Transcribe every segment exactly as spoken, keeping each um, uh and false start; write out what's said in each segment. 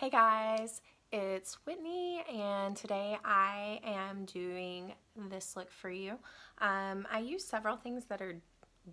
Hey guys, it's Whitney and today I am doing this look for you. Um, I use several things that are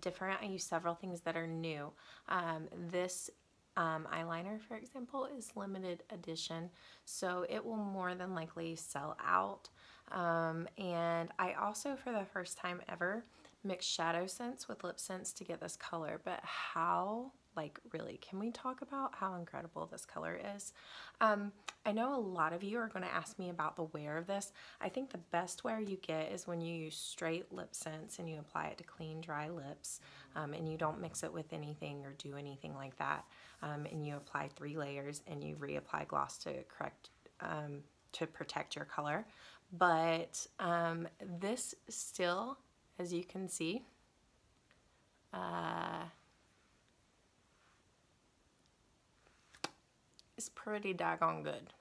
different. I use several things that are new. Um, this um, eyeliner, for example, is limited edition, so it will more than likely sell out. Um, and I also, for the first time ever, mixed ShadowSense with LipSense to get this color, but how... Like really, can we talk about how incredible this color is? Um, I know a lot of you are gonna ask me about the wear of this. I think the best wear you get is when you use straight LipSense and you apply it to clean, dry lips um, and you don't mix it with anything or do anything like that. Um, and you apply three layers and you reapply gloss to correct, um, to protect your color. But um, this still, as you can see, uh, is pretty daggone good.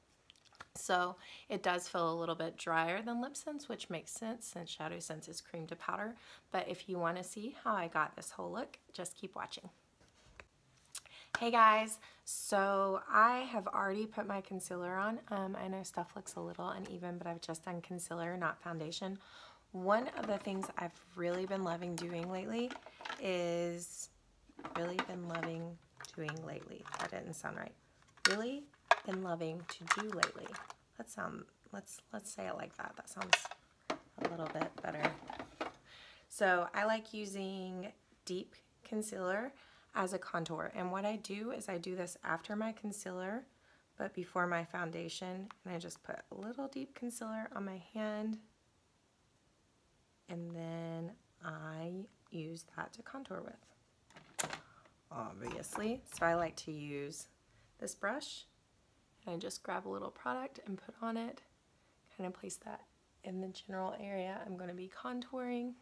So it does feel a little bit drier than LipSense, which makes sense since ShadowSense is cream to powder. But if you want to see how I got this whole look, just keep watching. Hey guys, so I have already put my concealer on. Um, I know stuff looks a little uneven, but I've just done concealer, not foundation. One of the things I've really been loving doing lately is really been loving doing lately. That didn't sound right. Really been loving to do lately. Let's sound let's let's say it like that. That sounds a little bit better. So I like using deep concealer as a contour, and what I do is I do this after my concealer but before my foundation, and I just put a little deep concealer on my hand and then I use that to contour with, obviously. So I like to use this brush, and I just grab a little product and put on it, kind of place that in the general area I'm going to be contouring.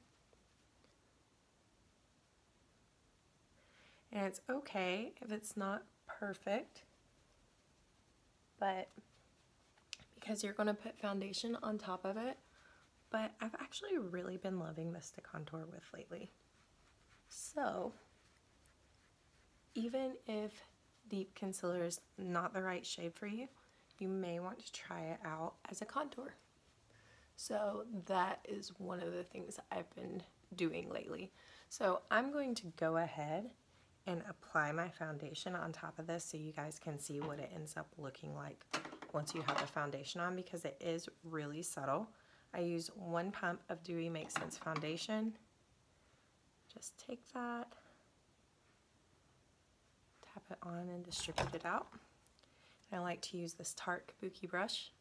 And it's okay if it's not perfect, but because you're going to put foundation on top of it. But I've actually really been loving this to contour with lately. So even if deep concealer is not the right shade for you, you may want to try it out as a contour. So that is one of the things I've been doing lately. So I'm going to go ahead and apply my foundation on top of this so you guys can see what it ends up looking like once you have the foundation on, because it is really subtle. I use one pump of Dewy MakeSense foundation. Just take that, tap it on, and distribute it out. And I like to use this Tarte Kabuki brush.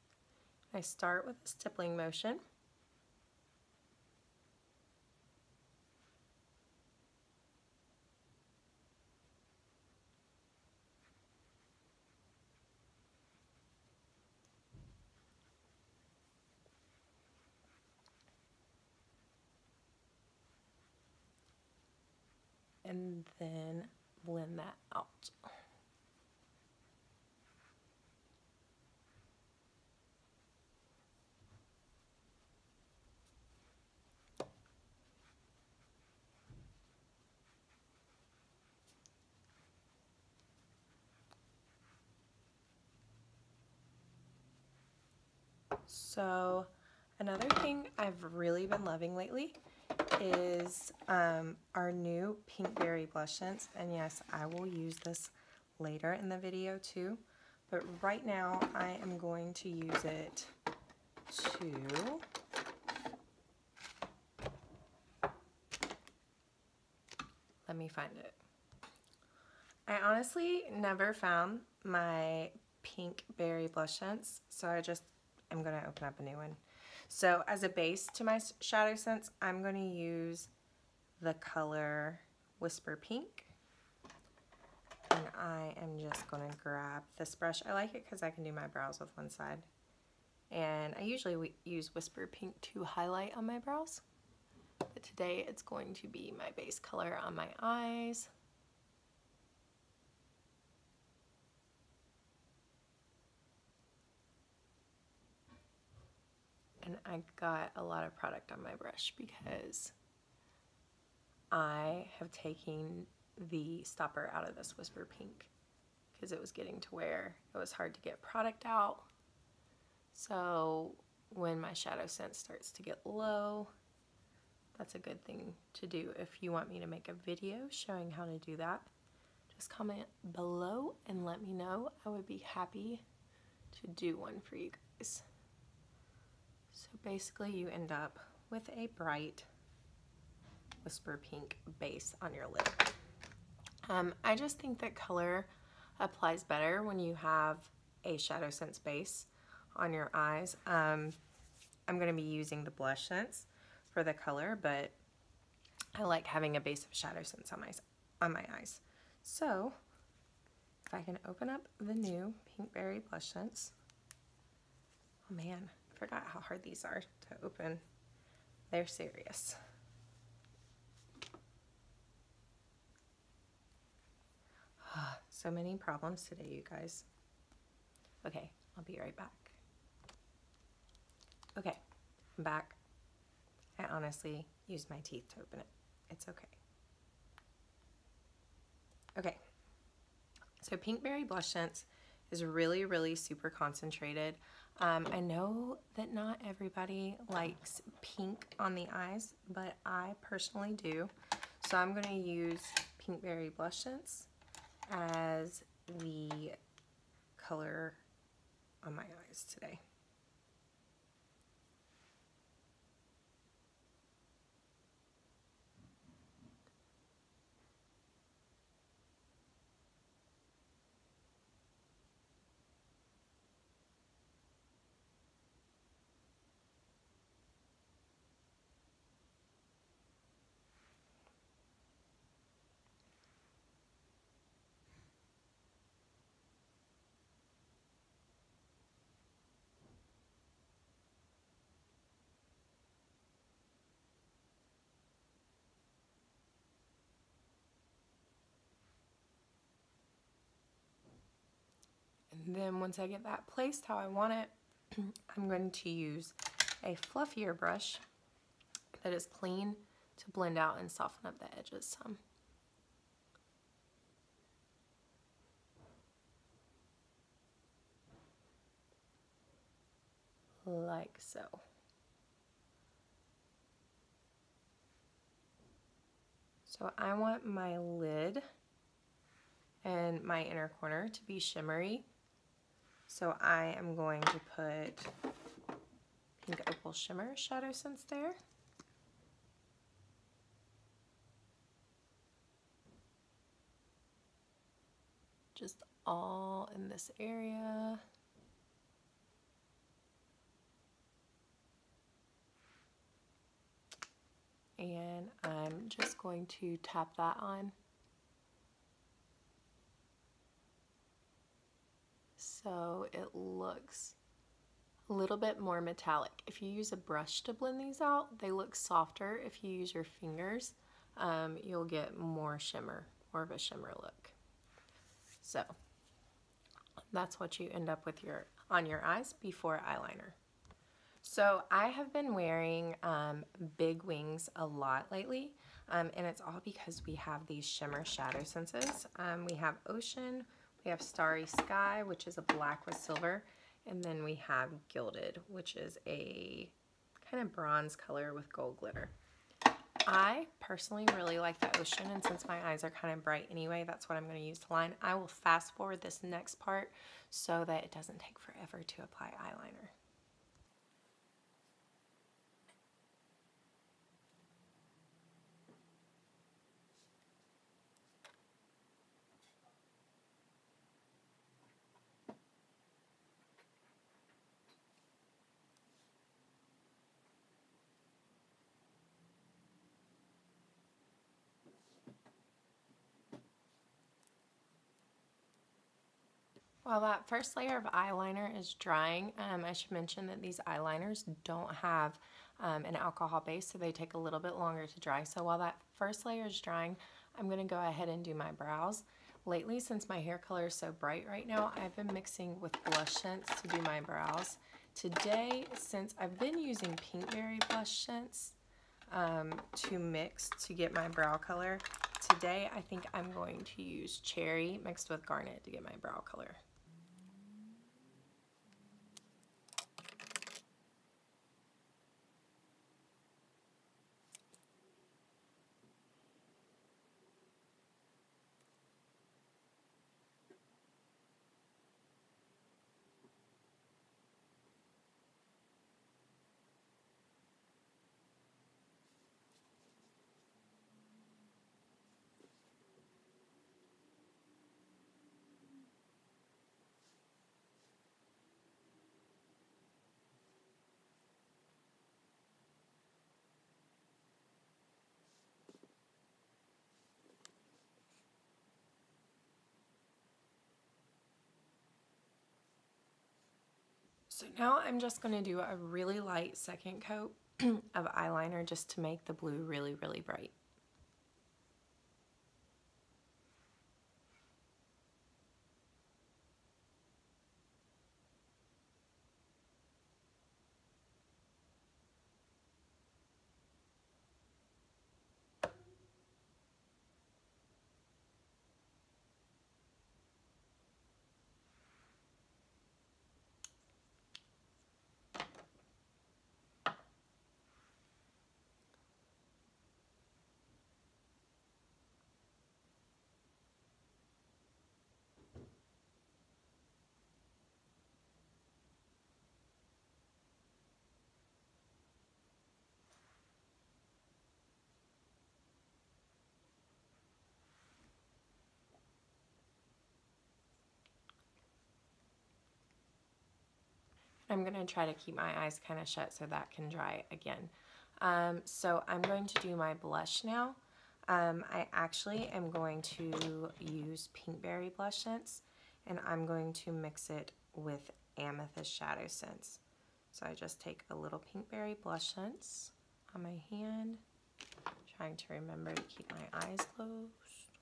I start with this stippling motion. And then blend that out. So another thing I've really been loving lately is um, our new Pinkberry BlushSense, and yes, I will use this later in the video too, but right now I am going to use it to let me find it. I honestly never found my Pinkberry BlushSense, so I just am going to open up a new one. So as a base to my ShadowSense, I'm going to use the color Whisper Pink, and I am just going to grab this brush. I like it because I can do my brows with one side, and I usually use Whisper Pink to highlight on my brows, but today it's going to be my base color on my eyes. And I got a lot of product on my brush because I have taken the stopper out of this Whisper Pink. because it was getting to where it was hard to get product out. So when my ShadowSense starts to get low, that's a good thing to do. If you want me to make a video showing how to do that, just comment below and let me know. I would be happy to do one for you guys. So basically you end up with a bright Whisper Pink base on your lip. Um, I just think that color applies better when you have a ShadowSense base on your eyes. Um, I'm going to be using the BlushSense for the color, but I like having a base of ShadowSense on my, on my eyes. So if I can open up the new Pinkberry BlushSense. Oh man, I forgot how hard these are to open. They're serious. Oh, so many problems today, you guys. Okay, I'll be right back. Okay, I'm back. I honestly used my teeth to open it. It's okay. Okay, so Pinkberry BlushSense is really, really super concentrated. Um, I know that not everybody likes pink on the eyes, but I personally do. So I'm gonna use Pinkberry BlushSense as the color on my eyes today. And then once I get that placed how I want it, I'm going to use a fluffier brush that is clean to blend out and soften up the edges some. Like so. So I want my lid and my inner corner to be shimmery. So I am going to put Pink Opal Shimmer ShadowSense there. Just all in this area. And I'm just going to tap that on. So it looks a little bit more metallic. If you use a brush to blend these out, they look softer. If you use your fingers, um, you'll get more shimmer, more of a shimmer look. So that's what you end up with your on your eyes before eyeliner. So I have been wearing um, big wings a lot lately, um, and it's all because we have these shimmer shadow senses. Um, we have Ocean. We have Starry Sky, which is a black with silver, and then we have Gilded, which is a kind of bronze color with gold glitter. I personally really like the Ocean, and since my eyes are kind of bright anyway, that's what I'm going to use to line. I will fast forward this next part so that it doesn't take forever to apply eyeliner. While that first layer of eyeliner is drying, um, I should mention that these eyeliners don't have um, an alcohol base, so they take a little bit longer to dry. So while that first layer is drying, I'm going to go ahead and do my brows. Lately, since my hair color is so bright right now, I've been mixing with BlushSense to do my brows. Today, since I've been using Pinkberry BlushSense um, to mix to get my brow color, today I think I'm going to use Cherry mixed with Garnet to get my brow color. So now I'm just going to do a really light second coat of eyeliner just to make the blue really, really bright. I'm going to try to keep my eyes kind of shut so that can dry again. Um, so I'm going to do my blush now. Um, I actually am going to use Pinkberry BlushSense, and I'm going to mix it with Amethyst ShadowSense. So I just take a little Pinkberry BlushSense on my hand, trying to remember to keep my eyes closed,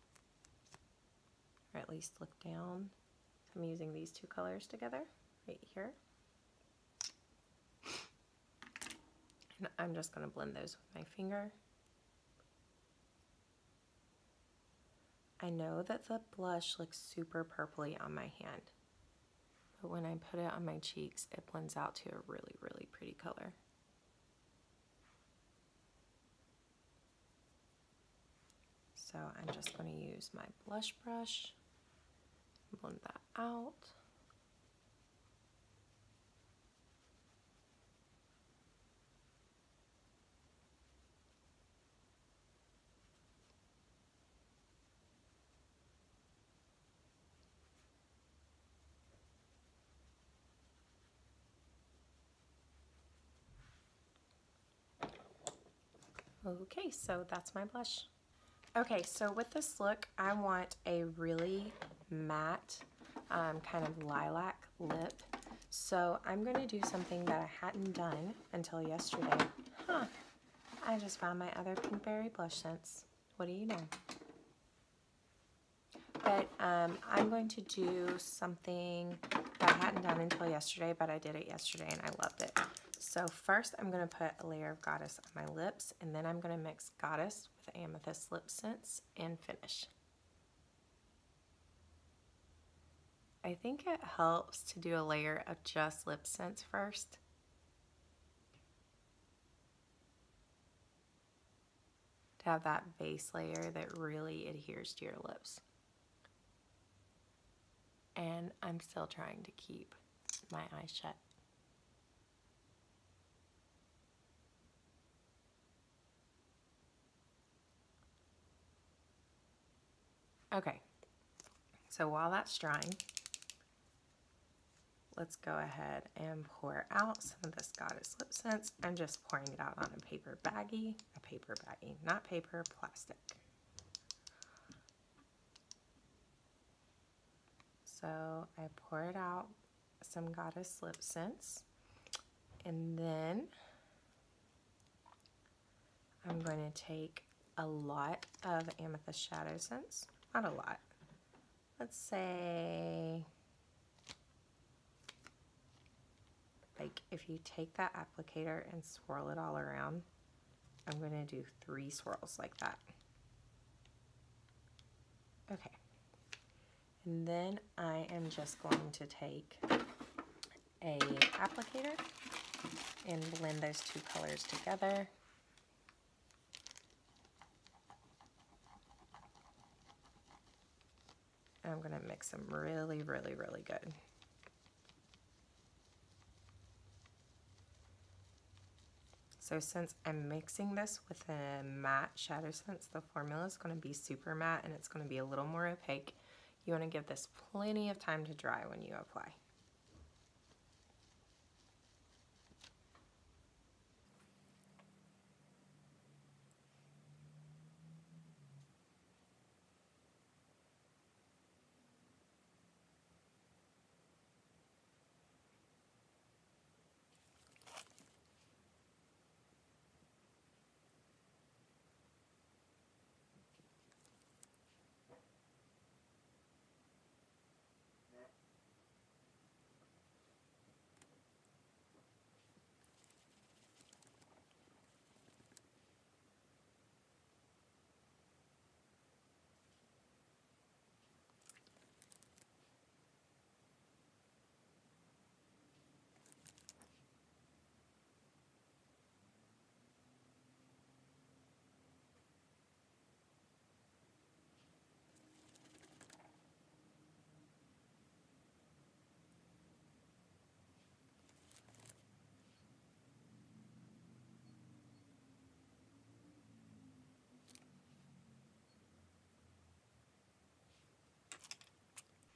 or at least look down. So I'm using these two colors together right here. I'm just going to blend those with my finger. I know that the blush looks super purpley on my hand, but when I put it on my cheeks, it blends out to a really, really pretty color. So I'm just going to use my blush brush and blend that out. Okay, so that's my blush. Okay, so with this look, I want a really matte um, kind of lilac lip. So I'm going to do something that I hadn't done until yesterday. Huh, I just found my other Pinkberry BlushSense. What do you know? But um, I'm going to do something that I hadn't done until yesterday, but I did it yesterday and I loved it. So first I'm going to put a layer of Goddess on my lips, and then I'm going to mix Goddess with Amethyst LipSense and finish. I think it helps to do a layer of just LipSense first. To have that base layer that really adheres to your lips. And I'm still trying to keep my eyes shut. Okay, so while that's drying, let's go ahead and pour out some of this Goddess LipSense. I'm just pouring it out on a paper baggie, a paper baggie, not paper, plastic. So I poured out some Goddess LipSense, and then I'm going to take a lot of Amethyst ShadowSense. Not a lot. Let's say, like if you take that applicator and swirl it all around, I'm going to do three swirls like that. Okay. And then I am just going to take a applicator and blend those two colors together. I'm gonna mix them really, really, really good. So since I'm mixing this with a matte ShadowSense, the formula is gonna be super matte and it's gonna be a little more opaque. You wanna give this plenty of time to dry when you apply.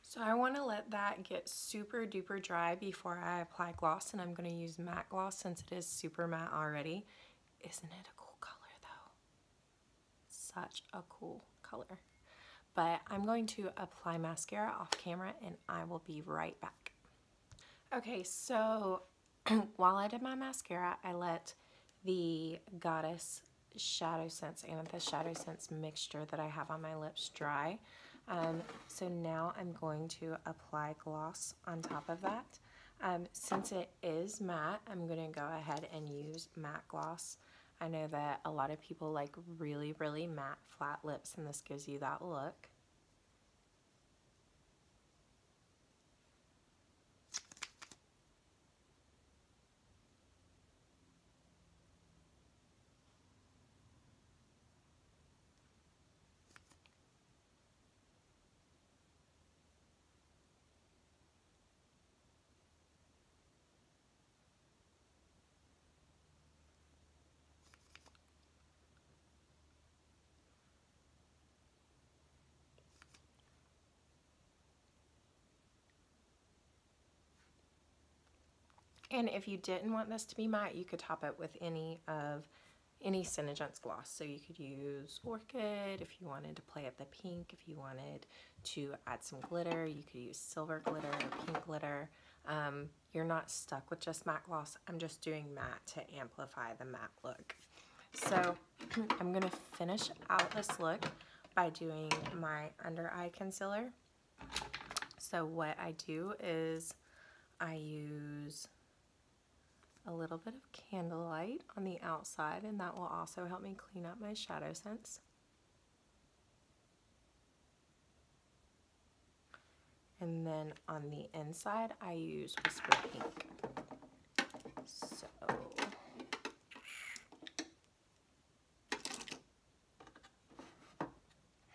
So I want to let that get super duper dry before I apply gloss, and I'm going to use matte gloss since it is super matte already. Isn't it a cool color though? Such a cool color. But I'm going to apply mascara off camera and I will be right back. Okay, so while I did my mascara, I let the Goddess ShadowSense, Amethyst ShadowSense mixture that I have on my lips dry. Um, so now I'm going to apply gloss on top of that. Um, since it is matte, I'm going to go ahead and use matte gloss. I know that a lot of people like really, really matte flat lips, and this gives you that look. And if you didn't want this to be matte, you could top it with any of any Senegence gloss. So you could use Orchid if you wanted to play up the pink, if you wanted to add some glitter, you could use silver glitter or pink glitter. Um, you're not stuck with just matte gloss. I'm just doing matte to amplify the matte look. So I'm going to finish out this look by doing my under eye concealer. So what I do is I use a little bit of candlelight on the outside, and that will also help me clean up my ShadowSense. And then on the inside, I use Whisper Pink. So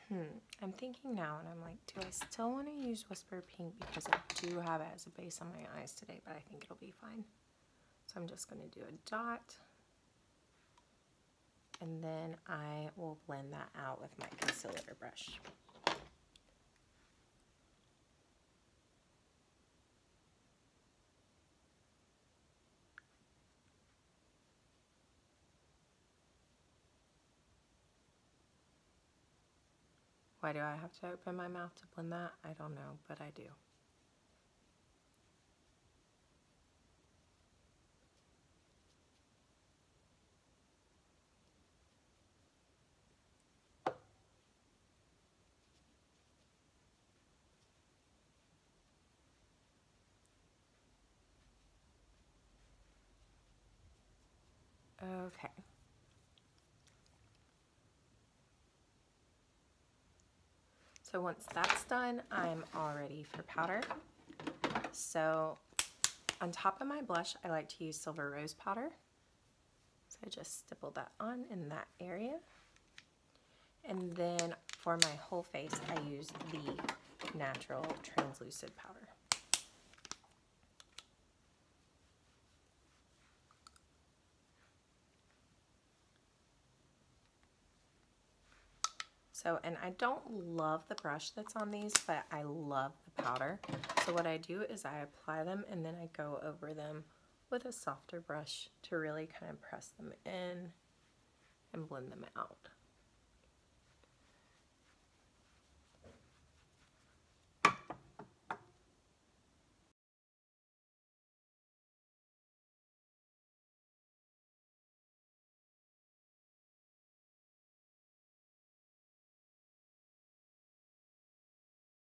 hmm, I'm thinking now, and I'm like, do I still want to use Whisper Pink? Because I do have it as a base on my eyes today, but I think it'll be fine. So I'm just going to do a dot, and then I will blend that out with my concealer brush. Why do I have to open my mouth to blend that? I don't know, but I do. Okay. So once that's done, I'm all ready for powder. So on top of my blush, I like to use Silver Rose powder. So I just stipple that on in that area. And then for my whole face, I use the natural translucent powder. So, and I don't love the brush that's on these, but I love the powder. So what I do is I apply them and then I go over them with a softer brush to really kind of press them in and blend them out.